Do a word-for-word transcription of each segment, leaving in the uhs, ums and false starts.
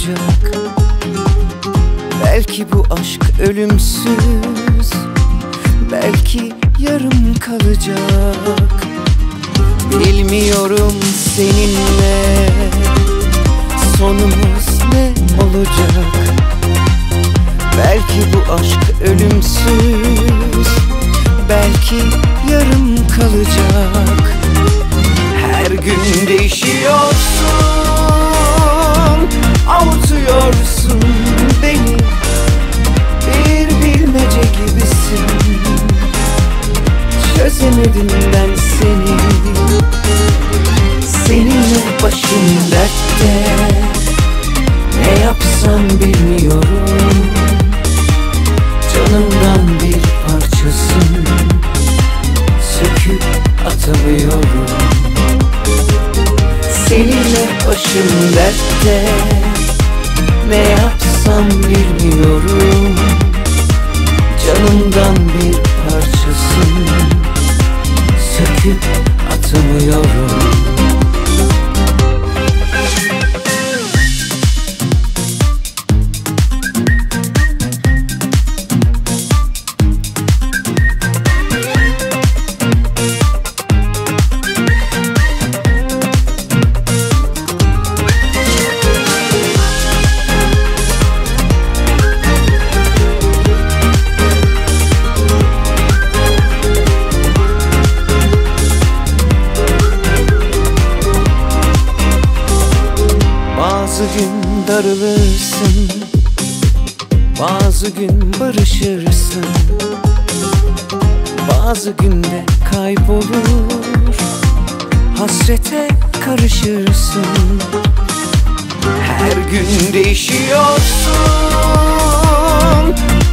olacak. Belki bu aşk ölümsüz, belki yarım kalacak. Bilmiyorum seninle sonumuz ne olacak. Belki bu aşk ölümsüz, belki yarım kalacak. Her gün değişiyorsun, avutuyorsun beni, bir bilmece gibisin. Çözemedim ben seni, seninle başım dertte, ne yapsam bilmiyorum. Canımdan bir parçasın, söküp atamıyorum. Seninle başım dertte, ne yapsam bilmiyorum. Canımdan bir parçasın, söküp atamıyorum. Bazı gün darılırsın, bazı gün barışırsın, bazı günde kaybolur, hasrete karışırsın. Her gün değişiyorsun,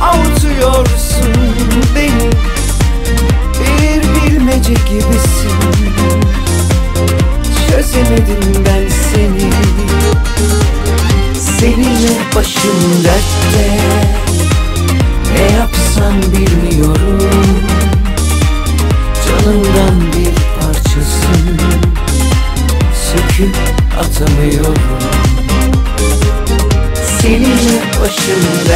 avutuyorsun beni, bir bilmece gibisin. Çözemedim ben seni, seninle başım dertte, ne yapsam bilmiyorum. Canımdan bir parçasın, söküp atamıyorum. Seninle başım